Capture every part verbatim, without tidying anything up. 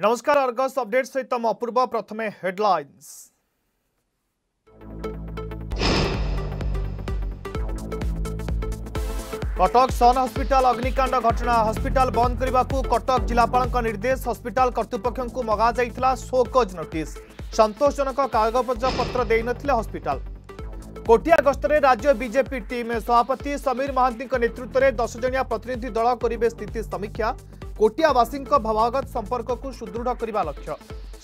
नमस्कार Argus update सहित म अपूर्व प्रथमे हेडलाइंस। कटक सन हॉस्पिटल अग्निकांड घटना हॉस्पिटल बंद करने को कटक जिलापाल निर्देश हॉस्पिटल कर्तृपक्ष मगा जाइथिला शोकज नोटिस संतोषजनक कागज पत्र देइ नथिले हॉस्पिटल। कोटिया गस्तरे राज्य बीजेपी टीम सभापति समीर महांती नेतृत्व में दस जणिया प्रतिनिधि दल करेंगे स्थिति समीक्षा कोटियावासी भावागत संपर्क को सुदृढ़ करने लक्ष्य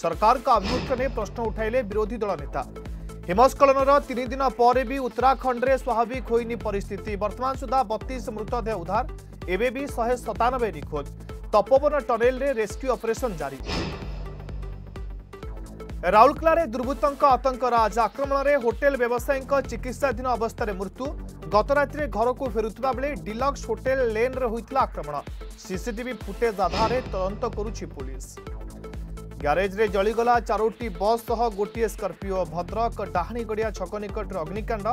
सरकार का अभिमुख्य ने प्रश्न उठाइले विरोधी दल नेता। हिमस्खलन तीन दिन पर भी उत्तराखंड में स्वाभाविक होनी परिस्थिति वर्तमान सुधा बत्तीस मृतदेह उद्धार एवं भी शहे सतानबे निखोज तपोवन टनेल रे रेस्क्यू ऑपरेशन जारी। राउरकेला दुर्बृत्तों आतंकराज आक्रमण में होटेल व्यवसायी चिकित्साधीन अवस्था मृत्यु गत राति घर को फेरुवा बेले डिलक्स होटेल लेन रे होता आक्रमण सीसीटीवी फुटेज आधार तदंत करुछि पुलिस। ग्यारेज रे जलीगला चारोटी बस सह गोटे स्कॉर्पियो भद्रक डाहणीगड़िया छक निकट अग्निकांड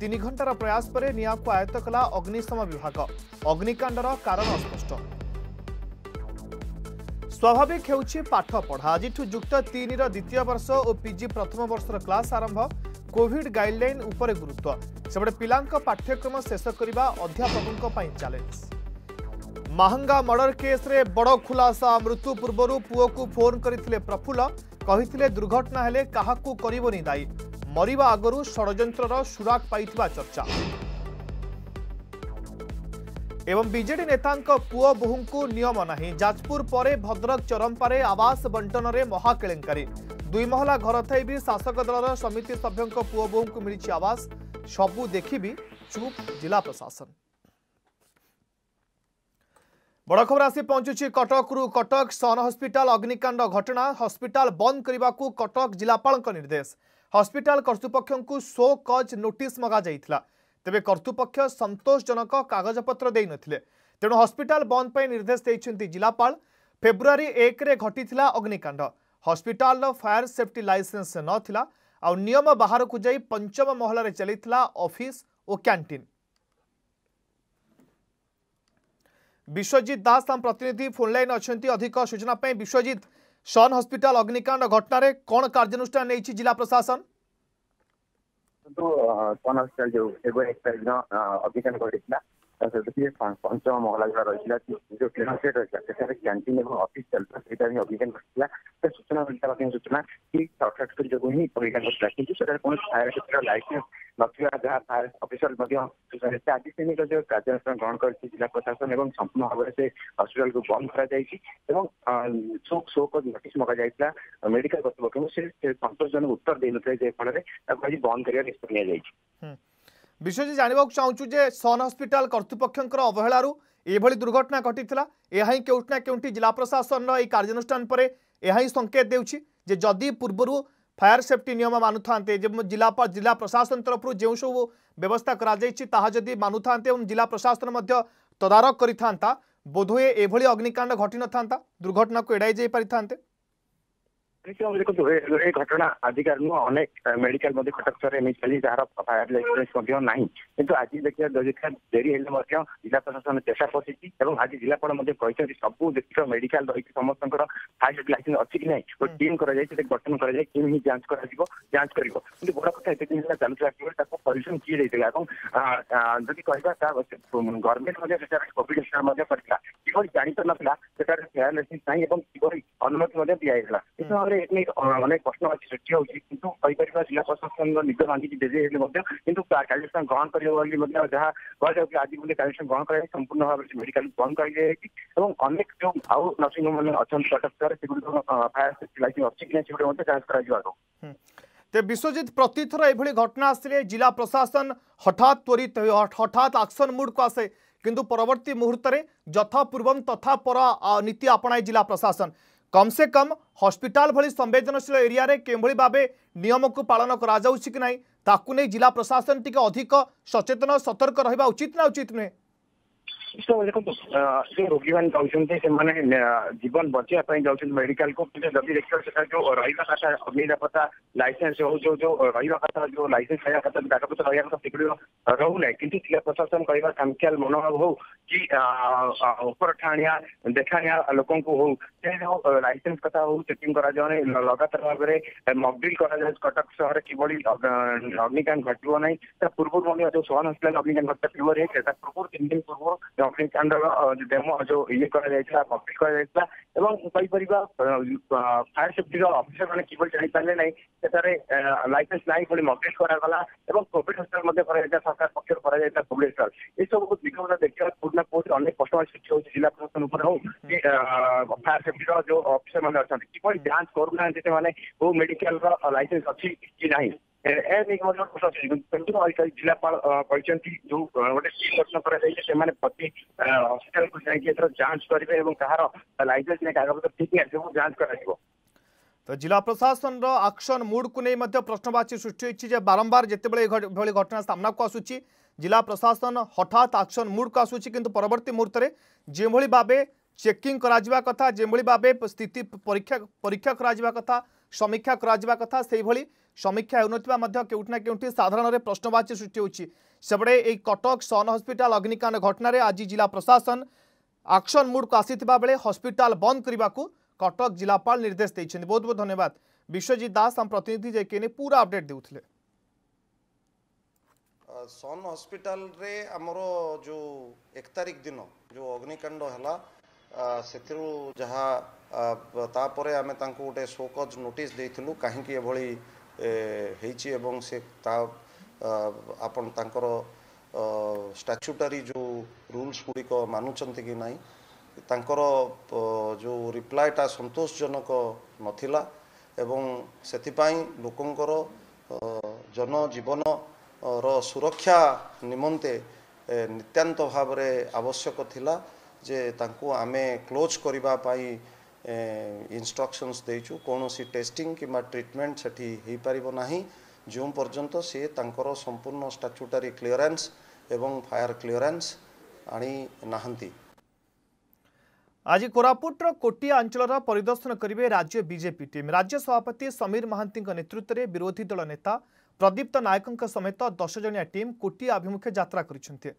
तीन घंटार प्रयास पर निआं को आयत्त कला अग्निशम विभाग अग्निकांडर कारण अस्पष्ट। स्वाभाविक होउछि पाठ पढ़ा आज युक्त तीन द्वितीय वर्ष और पीजी प्रथम वर्षर क्लास आरंभ कोविड गाइडलाइन उपरे गुरुत्व सेबडे पिलांका पाठ्यक्रम शेष करने अध्यापकों पई चैलेंज। महंगा मर्डर केस रे बड़ो खुलासा मृत्यु पूर्व पुओ को फोन करथिले प्रफुल्ल कहिथिले दुर्घटना हेले काहाकू करिवोनी दाई मरिबा आगरु षडयंत्रर सुराग पाइथिबा चर्चा। एवं बीजेडी नेतांका पुओ बोहू को नियम नाही जाजपुर परे भद्रक चरंपारे आवास बंटन में महाकेलेंकारी दुई महला घर थी भी शासक दलर समिति सभ्यों पुओ बोहू को मिली आवास सबू देखी भी चुप जिला प्रशासन। बड़ खबर आसी पहुंचुछि कटकरू कटक सन हॉस्पिटल अग्निकांड घटना हॉस्पिटल बंद करने को कटक जिलापाल निर्देश हॉस्पिटल कर्तृपक्ष को शो कज नोटिस मगा जाइथिला तेबे कर्तृपक्ष संतोषजनक कागजपत्र देइ नथिले तेणु हॉस्पिटल बंद पर निर्देश देइछन्ति जिलापाल। फेब्रुआरी एक रे घटिथिला अग्निकांड हॉस्पिटल फायर सेफ्टी लाइसेंस नथिला आ नियम बाहर को जाई पंचम महल रे चलिथिला ऑफिस और कैंटीन। विश्वजीत दास हम प्रतिनिधि फोन लाइन अछन्ति अधिक सूचना पई। विश्वजीत सन हॉस्पिटल अग्निकांड घटना रे कोन कार्यानुष्ठान नैछि जिला प्रशासन? तो सन हस्पिटाल जो एक तारीख दिन अग्निकांड घटा पंचम महला जो रही जो क्लीन सेट रही कैंटीन और अफिस चलता से अग्निकांड घटा सूचना मिलता सूचना कि सर्टकट जो ही अग्निकांड घटा कि कौन फायर क्षेत्र लाइसेंस ना जहाँ फायर अफिसर आज से जो कार्यानुष्ठान ग्रहण कर जिला प्रशासन और संपूर्ण भाव से हस्पिटाल को बंद कर नोटिस मगाई मेडिकल कर्तृपक्ष संतोषजनक उत्तर दे ना फल आज बंद कर निष्पत्ति नि। विषय जानवाक चाहूँ जे सन हॉस्पिटल कर्तृपक्ष अवहेलू ये दुर्घटना घटीला यही क्योंटिना क्योंटी जिला प्रशासन ये कार्यानुष्ठान पर यही संकेत देउछि जे जदि पूर्व फायर सेफ्टी नियम मानु थांते जिला जिला प्रशासन तरफ जो सब व्यवस्था कराई मानु थांते और जिला प्रशासन तदारक करि थांता बोधहुए एभली अग्निकांड घटी न थांता दुर्घटना को एड़ाई जाई पारिथांते। देखो ये घटना आजिकार नुह अनेक मेडिकल कटक सहर चली जार फायर लाइसेंस ना कि आज देखिए डेरी है जिला प्रशासन चेषा कर आज जिलापाल सबू जिला मेडिकल रही समस्त फायर लाइसेंस अच्छी कि नहीं टीम कर गठन कर टीम ही जांच कर जांच कर बड़ कथा ये चलू परमिशन किए देते जदि कहता गवर्नमेंट कोविड करता किभली जापर नाला फायर लाइसेंस ना कि अनुमति दिया भाव में अनेक प्रश्न अच्छी सृष्टि होपर जिला प्रशासन निज भांगी डेरी कार्यानुष्ठान ग्रहण कर जहाँ कह आज कार्यानुष्ठान ग्रहण कर संपूर्ण भाव में मेडिकल बंद करनेक जो आउ नर्सिंग होम अच्छा कटक फायर सेफ्टी लाइसेंस अच्छी कि जांच कर। विश्वजीत प्रति थर ये घटना आसे जिला प्रशासन हठात त्वरित हठात एक्शन मुड को आसे किंतु परवर्ती मुहूर्त में यथा पूर्वम तथा पर नीति अपनाए जिला प्रशासन कम से कम हॉस्पिटल भली संवेदनशील एरिया रे केमभली भाबे नियम को पालन करा जाउछि कि नाही ताकु नै जिला प्रशासन टिके अधिक सचेतन सतर्क रहिबा उचित ना उचित नुहे। विशिष्ट देखो जो रोगी मैंने जाने जीवन बचाई जा मेडिकल को जब देखा जो रहा अग्निदापता लाइसेंस हो जो जो रहा जो लाइसेंस कागजपत रहा सेगुड़ी रोना कि जिला प्रशासन कह खामखियाल मनोभाव हो कि उपर ठाणिया देखाणिया लोक हो लाइसेंस कथा हो चेकिंग कर लगातार भाव में मकडिल कर कटक सहर कि अग्निकांड घटना ना पूर्व जो सोहन हॉस्पिटल अग्निकांड घटना पूर्व पूर्व तीन दिन पूर्व अग्निकांड डेमो जो ये मकडिल फायर सेफ्टी अफिसर मैंने कि जानी पारे ना लाइसेंस ना भाई मकडिल कराला कोविड हॉस्पिटल सरकार पक्षर भुवनेश्वर ये सब दिग्गज देखा कौटना कौट अनेक कष्ट सृष्टि हो जिला प्रशासन हो कि फायर सेफ्टी जो अफिसर मैंने अच्छा किपरि जांच करूना से मेडिकल लाइसेंस अच्छी कि ना जिलापाल जो गोटे टीम गठन कर प्रति हस्पिटाल को जाकर जांच करेंगे कहार लाइसेंस नहीं कागज ठीक नहीं सब जांच कर तो जिला प्रशासन एक्शन मुड को नहीं प्रश्नवाची सृष्टि हो बारंबार जिते बड़े घटना सामना को आसूची जिला प्रशासन हठात एक्शन मुड को आसूची किंतु परवर्ती मुहूर्त में जो भाव चेकिंग करा कथा जो भाव स्थिति परीक्षा परीक्षा करा कथा समीक्षा करा कथा से समीक्षा होना केउठना केउठी साधारण रे प्रश्नवाची सृष्टि होची सबडे ए कटक सन हॉस्पिटल अग्निकांड घटना रे आज जिला प्रशासन एक्शन मुड को आसीथिबा बेले हॉस्पिटल बंद करिबा को कटक जिलापाल निर्देश देइछन। बहुत बहुत धन्यवाद विश्वजीत दास हम प्रतिनिधि जे केने पूरा अपडेट देउथले। सन हॉस्पिटल रे हमरो जो एक तारिख दिन जो अग्निकांड हला सेथिरु जहा तापरे आमे तांको गोटे शोकज नोटिस देइथिलु काहे कि ए भली हेची एवं से आपण तांकर स्टैच्यूटरी जो रूल्स गुड़िक मानुचंती कि नाई तांकर जो रिप्लायटा संतोषजनक नथिला एवं सेथिपाई लोकंकर जनजीवन रो सुरक्षा निमंते नित्यांत भाव रे आवश्यक थिला जे तांको आमे क्लोज करिबा पाई इंस्ट्रक्शंस देचु कौन सी टेस्टिंग कि ट्रिटमेंट सेठी हो पारिबो नाही जो पर्यंत से तांकर संपूर्ण स्टैच्यूटरी क्लीयरेंस एवं फायर क्लीयरेंस आनी नाहंती। आज कोरापुटर कोटिया अंचल परिदर्शन करेंगे राज्य बीजेपी टीम। राज्य सभापति समीर महांती नेतृत्व में विरोधी दल नेता प्रदीप्त नायक समेत दस जणिया टीम कोटिया अभिमुखे यात्रा करते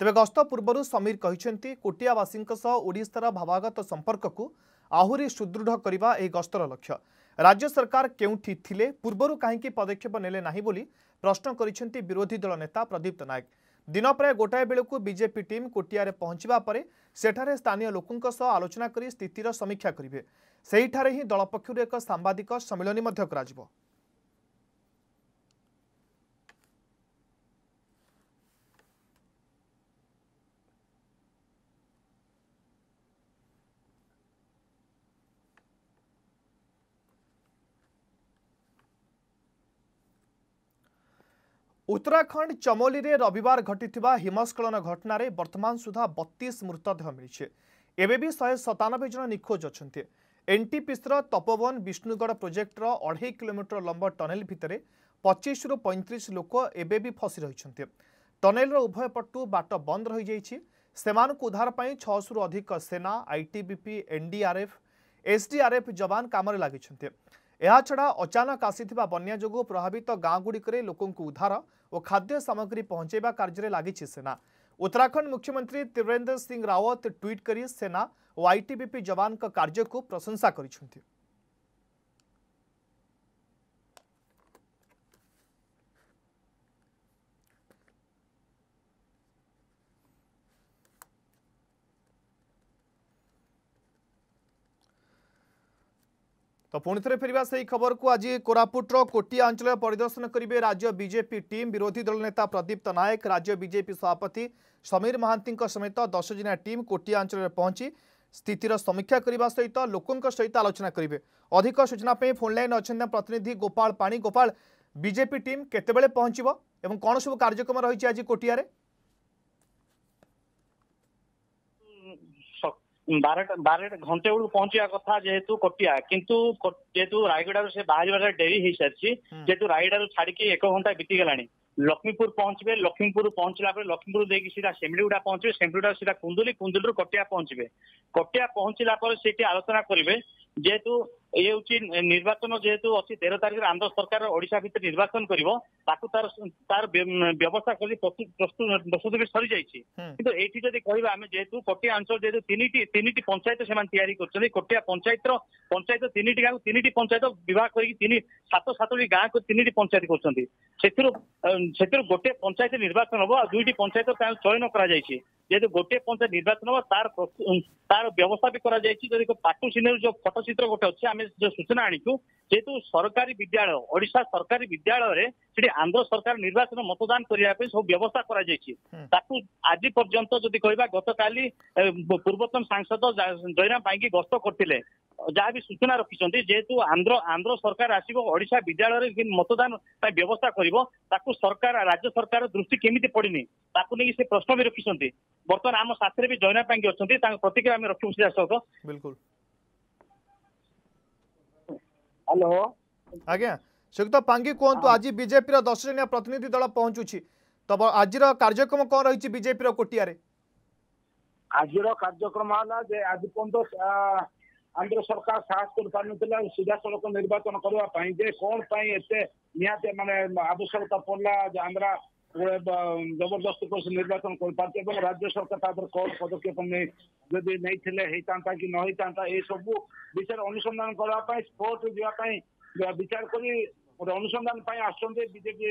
तेज गस्त पूर्व समीर कहते कोटियावासी ओडिशार भावागत संपर्क को आहुरी सुदृढ़ करने यह गस्तर लक्ष्य। राज्य सरकार केउठी थिले पूर्वर कहीं पदक्षेप नेले नाही बोली प्रश्न करिसेंती विरोधी दल नेता प्रदीप्त नायक। दिन प्राय गोटाए बेलू बीजेपी टीम कोटिया पहुंचवा पर सेठारे स्थानीय लोकों सह आलोचना कर स्थितिर समीक्षा करेंगे सेहिठारे ही दल पक्षर एक सांबादिक सम्मिलनी मध्य कराजिबो। उत्तराखंड चमोली रे रविवार घटिथिबा हिमस्खलन घटना रे वर्तमान सुधा बत्तीस मृतदेह मिलिछे एबे भी शहे सतानबे जन निखोज अछन्ते। एनटीपीसी रो तपोवन विष्णुगढ़ प्रोजेक्ट रो अढ़ाई किलोमीटर लंब टनेल भितरे पच्चीस रु पैंतीस लोक एबे भी फसी रहिछन्ते। टनेल रो उभय पट्टू बाट बंद रहि जाइछि सेमानकु उद्धार पई छह सौ रु अधिक सेना आईटीबीपी एनडीआरएफ एसडीआरएफ जवान कामरे लागिछन्ते। यह छड़ा अचानक आसीथिबा बन्या जोगु प्रभावित गाँ गुड़िकरे लोकंकु उद्धार और खाद्य सामग्री पहुंचाइबा कार्य लागिछि सेना। उत्तराखंड मुख्यमंत्री त्रिवेंद्र सिंह रावत ट्वीट करी सेना और आईटीबीपी जवान का कार्य को प्रशंसा करिछन्ति। तो पुणी थे फेरवा से खबर को आज कोरापुटर कोटिया अंचल परिदर्शन करेंगे राज्य बीजेपी टीम। विरोधी दल नेता प्रदीप्त नायक राज्य बीजेपी सभापति समीर महांती समेत दस जणिया टीम कोटिया अंचल में पहुंची स्थितिर समीक्षा करने सहित लोकों सहित आलोचना करेंगे। अधिक सूचना फोन लाइन अच्छा प्रतिनिधि गोपाल पाणी। गोपाल बीजेपी टीम केतेबेले पहुंचबो एवं कौन सब कार्यक्रम रही आज कोटिया रे? बारह बारह घंटे बेलू पहुंचा कथा जेहेतु कोटिया किंतु जेहेतु रायगढ़ से बाहर डेरी हो सारी जेहेतु रायगढ़ छाड़ी एक घंटा बीती गलानी लक्ष्मीपुर पहुंचे लक्ष्मीपुर पहुंचला लक्ष्मीपुर देख सीधा सेमिलीगुड़ा पहुंचे सेमिलीगुड़ा सीधा कुंदुली कुंदुली कटिया पहुंचे कटिया पहुंचला से आलोचना करेंगे जेहेतु ये हूँ निर्वाचन जेहेतु अच्छी तेरह तारीख आंध्र सरकार ओडिशा भितर निर्वाचन करिवो ताकु तार तार व्यवस्था कर प्रस्तुत भी सरी जाइए किंतु एठी जदि कहबा आमे जेहेतु कटिया अंचल जेहेतु तीनिटी तीनिटी पंचायत सेमान तैयारी करछन कटिया पंचायत पंचायत तीनिटी गांव तीनिटी पंचायत विभाग करिकि सात सातटी गांव को तीनिटी पंचायत करछन सेथिरु सेथिरु गोटे पंचायत निर्वाचन होबो आ दुईटी पंचायत चयन करा जाइए जेहेतु गोटे पंचायत निर्वाचन होबो तार तार व्यवस्था भी करा जाइए जदि पाटु सिनेर जो फटोचित्र गोटे अच्छे आम जो सूचना आणीचु जेहेतु सरकारी विद्यालय ओडिशा सरकारी विद्यालय से आंध्र सरकार निर्वाचन मतदान करने सब व्यवस्था कर आज पर्यंत जदि कहबा गत काली पूर्वतन सांसद जयराम पाईकी गस्त करथिले जहाँ भी सूचना रखिंट जेहेतु आंध्र आंध्र सरकार आसो ओडिशा विद्यालय मतदान व्यवस्था कर सरकार राज्य सरकार दृष्टि केमी पड़नी से प्रश्न भी रखिंट बर्तमान आम साथी भी जयराम पाईकी अच्छा प्रतिक्रिया रखू सीधा सह बिल्कुल हेलो आज्ञा श्रीयुक्त पांगी कहतु आज बीजेपी रो दस जनिया प्रतिनिधि दल पहुंचुछि तब आज रो कार्यक्रम कोन रहिछि बीजेपी रो कोटियारे आज रो कार्यक्रम होला जे आज पंतो आंध्र सरकार साहस कर पानुतला सीधा सड़क निर्वाचन करबा पई जे कोन पई एते नियाते माने आवश्यकता पड़ला जे आंध्र जबरदस्ती को निर्वाचन कर पाते और राज्य सरकार तादर कौन पदक्षेप नहीं जदि नहीं था कि नई था ये सब विषय अनुसंधान करने स्पोर्ट जावाई विचार कर अनुसंधान बीजेपी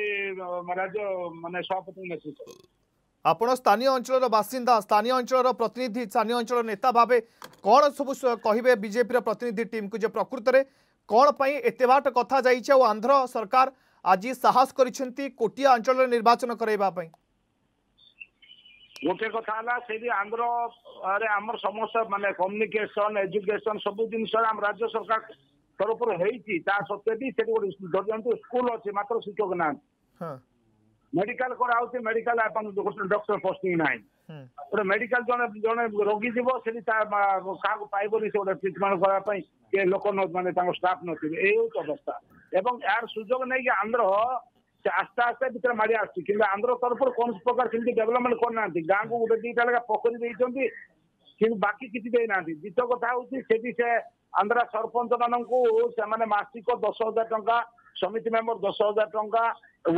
राज्य मानने सभापति नेतृत्व आपण स्थानीय अंचल बासिंदा स्थानीय अंचल प्रतिनिधि स्थानीय अंचल नेता भाव कौन सब कहे बीजेपी प्रतिनिधि टीम को प्रकृत में कौन पर एत बाट कथा जाई आंध्र सरकार आज साहस करिसेंती कोटिया अंचल निर्वाचन करैबा पई गोटे कथा हला से भी आंध्र अरे हमर समस्या माने कम्युनिकेशन एजुकेशन सब दिन सर हम राज्य सरकार तरफ होईची ता सत्ते भी से गोटे स्कूल अछि मात्र शिक्षक ना हां मेडिकल करा होती मेडिकल अपन डॉक्टर पोस्टिंग ना हां मेडिकल जने जने रोगी जीवो से ता का पाइबो से ट्रीटमेंट करा पई के लोक न माने तांगो स्टाफ न थिबे एउ अवस्था एवं यार सुजोग नहीं कि आंध्र से आस्ते आस्ते भर माड़ आस आंध्र तरफ कौन प्रकार से डेवलपमेंट करना गाँव को गोटे दीटा लगा पोखरी देखते कि बाकी किसी देना द्वित कथा हूँ से आंध्र सरपंच मानक मासिक दस हजार टंका समिति मेम्बर दस हजार टंका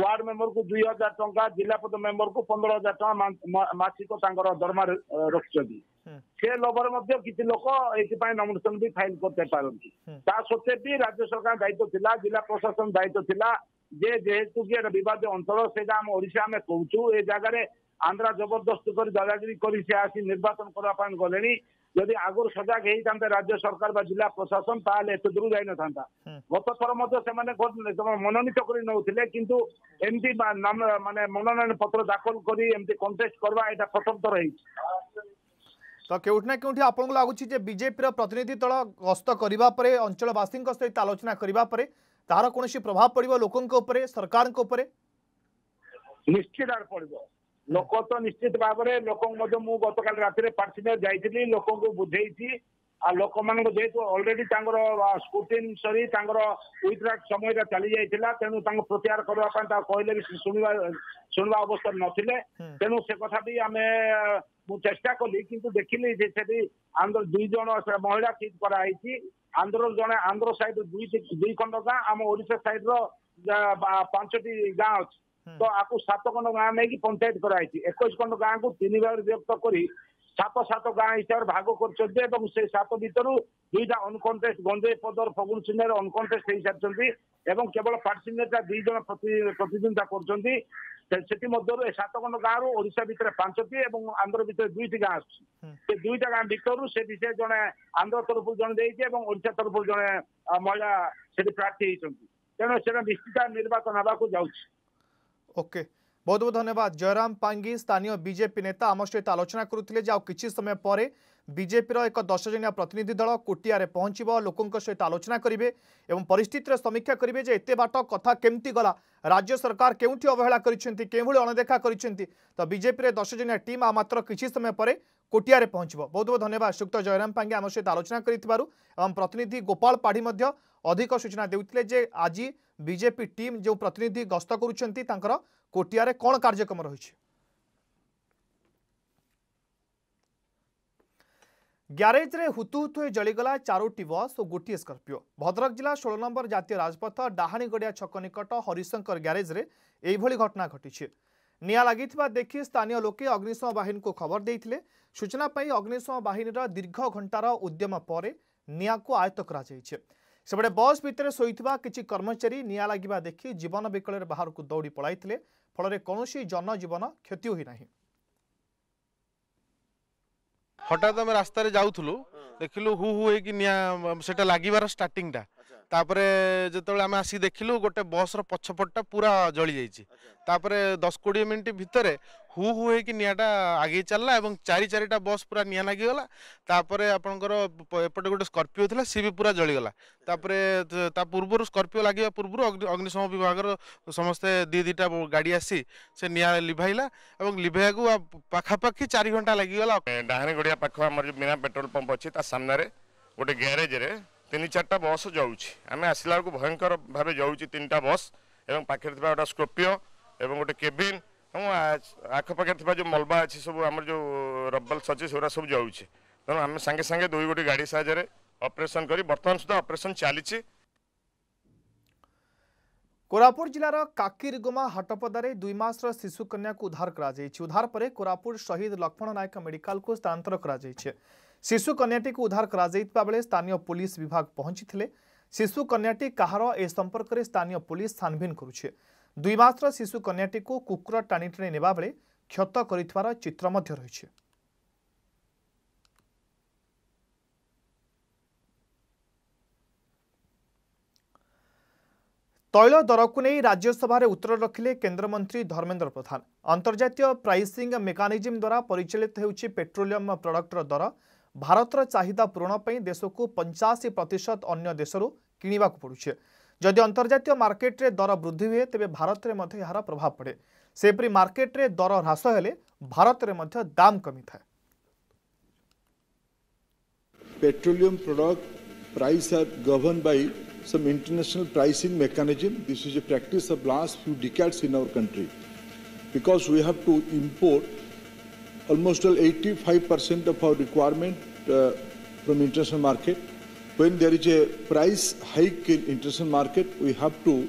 वार्ड मेम्बर को दुई हजार टंका जिला पद मेम्बर को पंद्रह हजार टंका मासिक दरमा रखिंट से लोभर किसी लोक ये नॉमिनेशन भी फाइल करते पारती सत्वे भी राज्य सरकार दायित्व थिला जिला प्रशासन दायित्व थिला जे जेहेतु कि बद अंचल से ओडिशा में कहूँ ये जगार आंध्र जबरदस्ती कर दादागिरी कर आसी निर्वाचन करने गले जदि आगुरी सजग होता राज्य सरकार व जिला प्रशासन ताल एत दूर जाई ना गत थर मनोनीत कर नौते कितु एमती मानने मनोनयन पत्र दाखल करटेस्ट करवा यहाँ प्रथम थर हो तो केउठना केउठी आपनको लागुछि जे बीजेपी रो प्रतिनिधि दल गस्त करिबा परे अंचलवासी सहित आलोचना करिबा परे तार कोनोसी प्रभाव पड़िबो लोकन उपरे सरकार उपरे निश्चित आर पड़िबो लोक तो निश्चित भाव में लोक मु गत काल रातिरे पार्टी में जाइथिली लोक को बुझेछि आ लोक मान जेहेतु अलरेडी स्कूटिन सरी विथड्रॉ समय चली जाइथिला तेणु प्रत्याहार करने कहले भी सुनवा सुनवा अवस्था नथिले तेणु से कथा भी आम चेष्टा कली किंतु देखिली से आंध्र दुई जन महिला सीट कराई आंध्र जन आंध्र सैड दुई खंड गाँ आम ओडिशा सैड रंचटी गाँ अच्छी तो आपको सात खंड गाँ नहीं पंचायत कराई एक खंड गाँ को तीन भाग विभक्त कर सात सात गाँ हिसाब से भाग कर सात भर दुईटा अनकंटेस्ट गंजे पदर फगुन सिंह अनकंटेस्ट हो सारी एवं केवल पार्टी नेता दुई जन प्रतिद्वंदिता कर से सात खंड गाँव रु ओडिशा भितर पांचटी और आंध्र भितर दुईटी गाँ आस दुईटा गाँ भितर से विशेष जड़े आंध्र तरफ जड़े देशा तरफ जड़े महिला से प्रार्थी होती तेना से निश्चित निर्वाचन होगा जाके बहुत बहुत धन्यवाद जयराम पांगी स्थानीय बीजेपी नेता आम सहित आलोचना करुले कि समय पर बीजेपी एक दस जनिया प्रतिनिधि दल कोटिया पहुंच लोकों सहित आलोचना करेंगे और परिस्थितिर समीक्षा करेंगे एत बाट कथा केमती गला राज्य सरकार केउठी अवहेला करिसेंती केउठी अनदेखा करिसेंती तो बीजेपी दस जनिया टीम आ मात्र किछि समय पर कोटिया पहुंच बहुत बहुत धन्यवाद श्रीयुक्त जयराम पांगी आम सहित आलोचना करिथिबारु एवं प्रतिनिधि गोपाल पाढ़ी मध्य अधिक सूचना देउथिले जे आज बीजेपी टीम जो प्रतिनिधि गस्त करुछंती तांकर कोटियारे कौन कार्यक्रम रही? ग्यारेज रे हुतुहुतु हो जलीगला चारोटी बस और गोटे स्कर्पिओ। भद्रक जिला षोलो नंबर जातीय राजपथ डाहाणीगड़िया छक निकट हरिशंकर ग्यारेज रे एभली घटना घटी। निया लागिथिबा देखि स्थानीय लोके अग्निशम बाहिनी को खबर देइथिले। सूचना पाई अग्निशम बाहिनी रा दीर्घ घंटार उद्यम पर निया को आयत्त करा जाइछे। सेबडे बस भितर सोइथिबा किछि कर्मचारी निया लागिबा देखि जीवन बिकलर बाहर को दौड़ी पळाइथिले। फलरे कोनोसी जनजीवन क्षति होई नाही। हठात आम रास्त जाऊलु देखिलु हु हु है कि निया लगे स्टार्टिंग जो आम आसिक देखिलु गोटे बस रछपटा पूरा जली जापर दस कोड़े मिनट भितर हु हु है कि निटा आगे चलला और चार चारिटा बस पूरा निया लगिगला। आपणकर एपटे गोटे स्कर्पिओ था सी भी पूरा जलीगला। पूर्व स्कर्पिओ लगे पूर्व अग्निशम विभाग समस्ते दी दीटा गाड़ी आसी से निया लिभाइला और लिभाइया को पाखापाखि चार घंटा लगिगला। डाहरी गड़िया पाख आम बिना पेट्रोल पंप अच्छी सामने गोटे ग्यारेज तीन चार्टा बस जाऊँगी। आम आसला बेलू भयंकर भाव जाऊँगी तीन टा बस और पाखे गोटे स्कर्पिओ और गोटे केबिन आखपाखे जो मलबा अच्छी सब आम जो रबल सची से सब जाऊँगी। तेना आम सागे सागे दुई गोटी गाड़ी साहय ऑपरेशन करी बर्तमान सुधा ऑपरेशन चली। कोरापुट जिलार काकीरगुमा हाटपदारे दुई मासर शिशु कन्या को उद्धार करा जायछि। उद्धार परे कोरापुट शहीद लक्ष्मण नायक मेडिकल को स्थानांतर करा जायछि। शिशु कन्याटी को उद्धार करा जायतिबा बेले स्थानीय पुलिस विभाग पहुंचीथिले। शिशु कन्याटी कहार ए संपर्क रे स्थानीय पुलिस छानबीन करुछे। दुई मासर शिशु कन्याटी को कुकुर टाणी टाणी नेबा बेले क्षत करितवार चित्र मध्य रहिछि। तैल दर को नहीं राज्यसभा उत्तर रखिले केन्द्रमंत्री धर्मेन्द्र प्रधान। अंतर्जातीय प्राइसिंग मेकानिजम द्वारा परिचालित होउछि पेट्रोलियम प्रोडक्टर दर। भारतर चाहिदा पूरण पई देश को पचासी प्रतिशत अन्य देशरू किनिबाकु पड़ुछे। जदि अंतर्जातीय मार्केट रे दर वृद्धि हुए तेबे भारत रे मध्ये यार प्रभाव पड़े। सेपरि मार्केट रे दर ह्रास हेले भारत रे मध्ये दाम कमी थाए। Petroleum product price are govern by some international pricing mechanism. This is a practice of last few decades in our country because we have to import almost eighty-five percent of our requirement uh, from international market. When there is a price hike in international market, we have to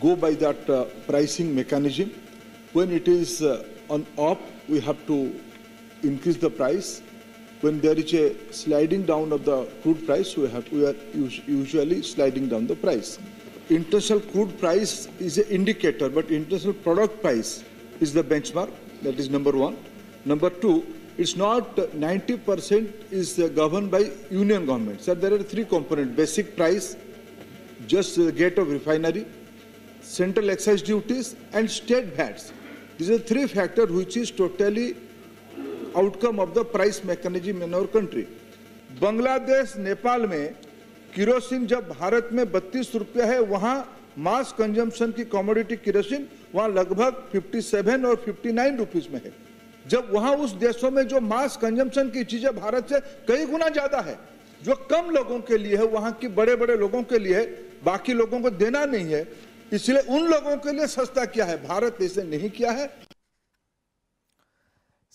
go by that uh, pricing mechanism. When it is uh, on up, we have to increase the price. When there is a sliding down of the crude price, we have we are usually sliding down the price. International crude price is an indicator, but international product price is the benchmark. That is number one. Number two, it's not ninety percent is governed by union government. So there are three components: basic price, just the gate of refinery, central excise duties, and state V A Ts. These are three factors which is totally outcome of the price mechanism in our country. Bangladesh Nepal में kerosene जब भारत में बत्तीस रुपया है, वहाँ mass consumption की commodity kerosene वहाँ लगभग सत्तावन और उनसठ रुपीस में है। जब वहाँ उस देशों में जो मास कंजम्पशन की चीजें भारत से कई गुना ज्यादा है, जो कम लोगों के लिए है, वहाँ की बड़े बड़े लोगों के लिए, बाकी लोगों को देना नहीं है, इसलिए उन लोगों के लिए सस्ता किया है, भारत इसे नहीं किया है।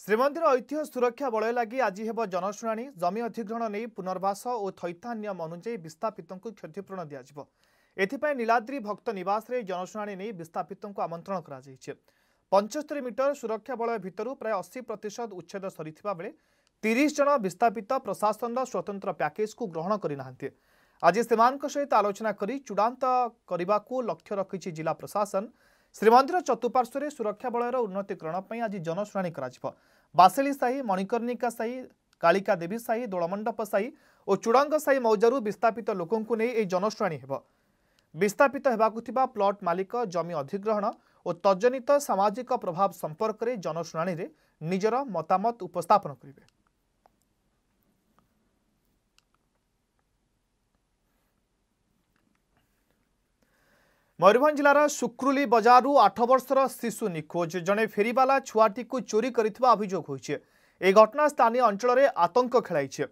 श्रीमंदिर ऐतिह्य सुरक्षा बलय लगी आज हेब जनशुणाणी। जमी अधिग्रहण नहीं पुनर्वास और थैथान नियम अनुजाई विस्थापितों को क्षतिपूरण दिज्व। एथिपाई नीलाद्री भक्त निवास रे जनशुणाणी नहीं विस्थापितों को आमंत्रण कर पंचस्तरी मीटर सुरक्षा बलय भितर प्राय अशी प्रतिशत उच्छेद सरी बेले तीस जन विस्थापित प्रशासन स्वतंत्र पैकेज को ग्रहण करना। आज से आलोचना कर चूड़ांत करने को लक्ष्य रखी जिला प्रशासन। श्रीमंदिर चतुपार्श्वर सुरक्षा बलयर उन्नतीकरण आज जनशुणाणी कर बासेली साही, मणिकर्णिका साही, कालिका देवी साही, दोलमंडप साही और चूड़ांग साही मौजारू विस्थापित लोकंकु नेई जनशुणाणी हेब। विस्थापित हेबाकु थिबा प्लॉट मालिक, जमी अधिग्रहण और तजनित सामाजिक प्रभाव संपर्क में जनशुणाणी रे निजर मतामत उपस्थापन करिवे। मयूरभंज जिलार सुक्रुली बजारू आठ वर्षर शिशु निखोज। जड़े फेरीवाला छुआटी को चोरी करिथिबा अभियोग होइछे। ए घटना स्थानीय अंचल में आतंक खेलाइछे।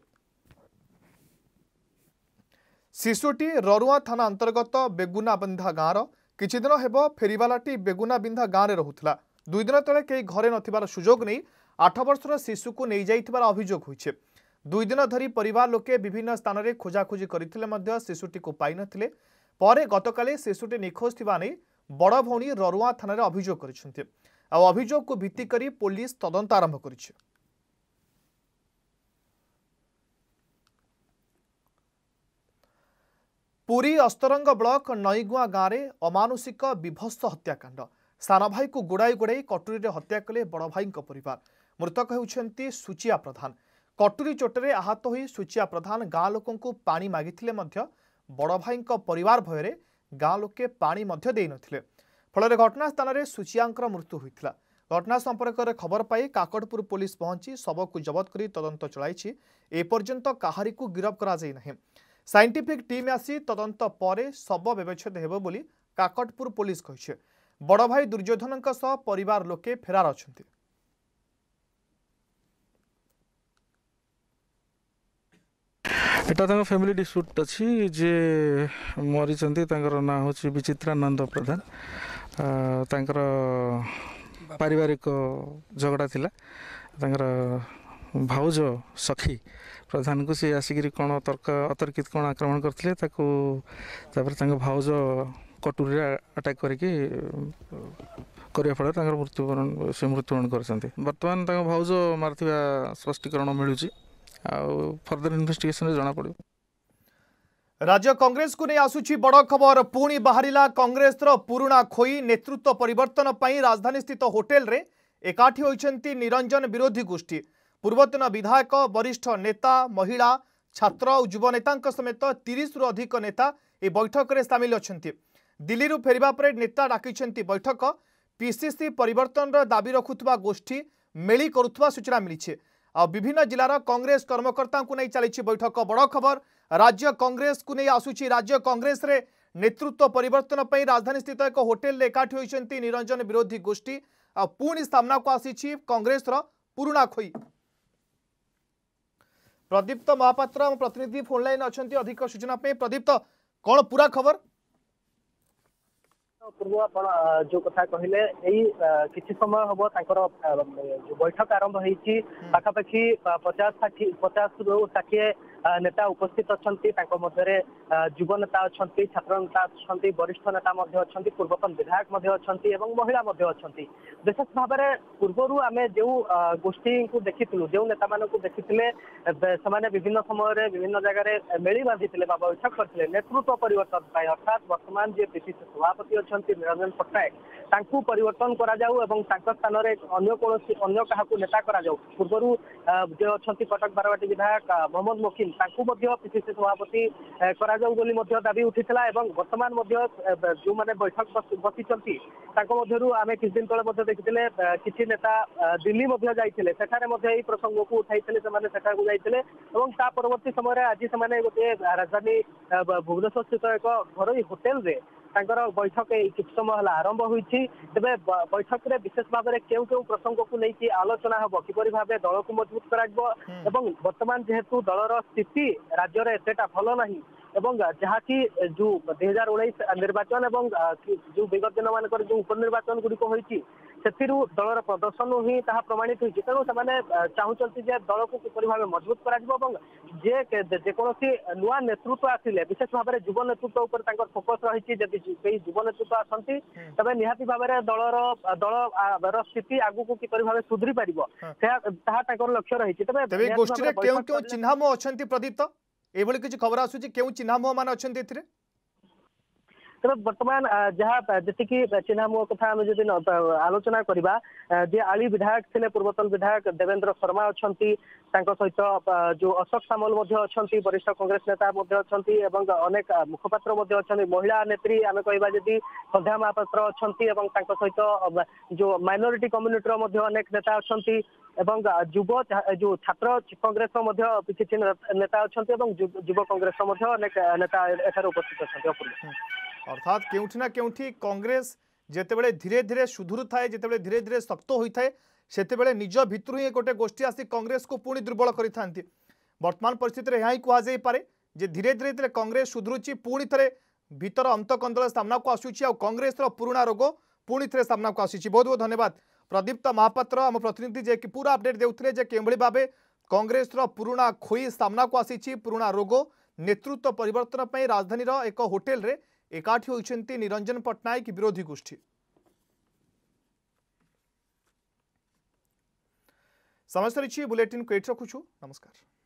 शिशुटी ररुआ थाना अंतर्गत बेगुनाबंधा गाँवर किछिदिन हेबो फेरीवालाटी बेगुना बिंधा गाँव में रोला दुई दिन तेज कई घरे नुजोग नहीं आठ वर्षर शिशु को नहीं जाइथिबार अभियोग होइछे। दुई दिन धरी परिवार लोके विभिन्न स्थान में खोजाखोजी करथिले शिशुटी को पाई नथिले। परे गतकाले शिशुटी निखोज थिबा नै बड़ भौणी ररुआ थाना रे अभियोग करिसथि। आ अभियोग को भित्ति करी पुलिस तदंत आरंभ करिछे। पुरी अस्तरंग ब्लॉक नईगुआ गाँव में अमानुषिक विभत्स हत्याकांड। सान भाई को गोड़ाई गोड़ाई कटुरी रे हत्या कले बड़ भाई परिवार। मृतक होउछन्ती सुचिया प्रधान। कटुरी चोटरे आहत होई सुचिया प्रधान गाँव लोकंकु पानी मागिथिले मध्य बड़ भाई परिवार भयरे गाँव लोके पानी मध्य देइ नथिले। फलरे घटना स्थान रे सुचियांकर मृत्यु होइथिला। घटना संपर्क में खबर पाई काकड़पुर पुलिस पहुंची शव को जबत करी तदंत चलाई। एपर्यंत काहारी को गिरफ कराई नाही। साइंटिफिक टीम आसी तदंत परे शव व्यवच्छेद हेबो बोली काकटपुर पुलिस कहिछे। बड़ भाई दुर्योधन सह परिवार लोके फेरार अछन्ति। एटा फैमिली डिस्प्यूट अछि जे मरिचन्ति तांकर ना होछि विचित्रानंद प्रधान। तांकर पारिवारिक झगड़ा थिला। तांकर भाउज सखी प्रधान को सी आसिक कौन तर्क अतर्कित कौन आक्रमण करते भाउज कटुरी अटैक करके फल मृत्युवरण से मृत्युवरण कर बर्तमान भाउज मार्थ स्पष्टीकरण मिलूँ फर्दर इन्वेस्टिगेशन जना पड़ो। राज्य कांग्रेस को नहीं आसुची बड़ खबर। पुणी बाहरिला कांग्रेस पुराणा खोई नेतृत्व परिवर्तन पर राजधानी स्थित होटेल रे एकाठी होइछन्ती निरंजन विरोधी गोष्ठी। पूर्वतन विधायक वरिष्ठ नेता महिला छात्र और युवा नेता समेत तीस रु अधिक नेता ए बैठक में सामिल अछन्ति। दिल्ली रु फेरिबा परे नेता डाकिछन्ति बैठक। पीसीसी परिवर्तन रा दाबी रखुथबा गोष्ठी मेली करुथबा सूचना मिलिछे। आ विभिन्न जिलार कांग्रेस कर्मकर्ता को नहीं चली बैठक। बड़ खबर राज्य कांग्रेस को नहीं आसुची। राज्य कांग्रेस रे नेतृत्व परिवर्तन पर राजधानी स्थित एक होटेल एकाठी होइछन्ति निरंजन विरोधी गोष्ठी। आ पुणी सामना को आसीछि कांग्रेस रा पुराणा खोई। प्रदीप्त महापात्र हम प्रतिनिधि फोन लाइन अछन्ति अधिक सूचना पे। प्रदीप्त कौन पूरा खबर? पूर्व जो कथा कहले एई किछि समय हबो तांकर जो बैठक आरंभ हेछि पाखापाखि पचास पचास रु षाठिए नेता उपस्थित अछन्ति। तांको मध्यरे युवा नेता अछन्ति, छात्र नेता अछन्ति, वरिष्ठ नेता मध्ये अछन्ति, पूर्वतन विधायक मध्ये अछन्ति एवं महिला मध्ये अछन्ति। विशेष भाबरे पूर्वरु आमे जे गोष्ठी को देखिथिलु जे नेता मानकु देखिथिले समाने विभिन्न समय रे विभिन्न जगह रे मेली बाजिथिले बाबा बैठक करथिले नेतृत्व परिवर्तन पाई। अर्थात वर्तमान जे पीसीसी सभापति अछन्ति निरंजन पट्टनायक तांकु परिवर्तन करा जाऊ एवं तांका स्थान रे अन्य कोनोसी अन्य काहाकु नेता करा जाऊ। पूर्वरु जे अछन्ति कटक बारवाटी विधायक मोहम्मद मोकिन पीसीसी सभापति दाबी उठी बर्तमान जो मैंने बैठक बसी आम किद देखते किसी नेता दिल्ली जाई प्रसंग को उठाई जाते परवर्ती समय आज से गोटे राजधानी भुवनेश्वर स्थित एक घर होटेल रे बैठक किस समय है आरंभ हो तेरे बैठक में विशेष भाव में क्यों क्यों प्रसंग को लेकिन आलोचना हम किपर भाव दल को मजबूत करवर्तमान जेहेतु दलर स्थिति राज्य में एतटा भल ना जहाँकि जो दुई हजार उन्नीस निर्वाचन और जो विगत दिन मानक जो उपनिर्वाचन गुड़िक होती से दलर प्रदर्शन ही प्रमाणित होती। तेणु से चाहते जे दल को किपर भाव मजबूत करोसी नुआ नेतृत्व आसिले विशेष भाव में युवा नेतृत्व पर फोकस रही। जदि कई युवा नेतृत्व आसती तेज निहाती भाव में दलर दल स्थिति आगू को किपर भाव सुधरी पार लक्ष्य रही। चिन्हम अच्छा प्रदीप्त एभली किसी खबर आसूची क्यों चिन्हमुह मान अच्छा तेज बर्तमान जहाँ जी चिन्हमुह कथा आम जब आलोचना करवा जे आली विधायक थे पूर्वतन विधायक देवेंद्र शर्मा अच्छा सहित जो अशोक सामल अच्छा वरिष्ठ कांग्रेस नेता एवं अनेक मुखपात्र अच्छा महिला नेत्री आम कह जी संध्या महापात्र अच्छा सहित जो माइनोरिटी कम्युनिटी अनेक नेता अच्छा एवं युवा जो छात्र कांग्रेस किसी नेता अच्छा युवा कांग्रेस अनेक नेता एठार उपस्थित अच्छा। अर्थात केउठी ना केउठी कांग्रेस जेतेबेले धीरे धीरे सुधुरु थाए जेतेबेले धीरे धीरे शक्त होइथाए सेतेबेले निज भितरु ही गोटे गोष्ठी आसी कांग्रेस को पुणी दुर्बल करिथांती। वर्तमान परिस्थिति रे यही कुहा जाई पारे जे धीरे धीरे धीरे कांग्रेस सुधुरुची पुणी थे भीतर अंतकंदल सामना को आसूची आ कांग्रेस रो पुराणा रोग पुणी थे सामना को आसीची। बहुत बहुत धन्यवाद प्रदीप्त महापात्र आम प्रतिनिधि जे कि पूरा अपडेट देउथिले जे केमबळी भाबे कांग्रेस रो पुराणा खोई सामना को आसीची पुराणा रोग नेतृत्व परिवर्तन पई राजधानी रो एक होटल रे एकाठी होइछंती निरंजन पटनायक विरोधी गोष्ठी। समस्त बुलेटिन को एट रखुछु। नमस्कार।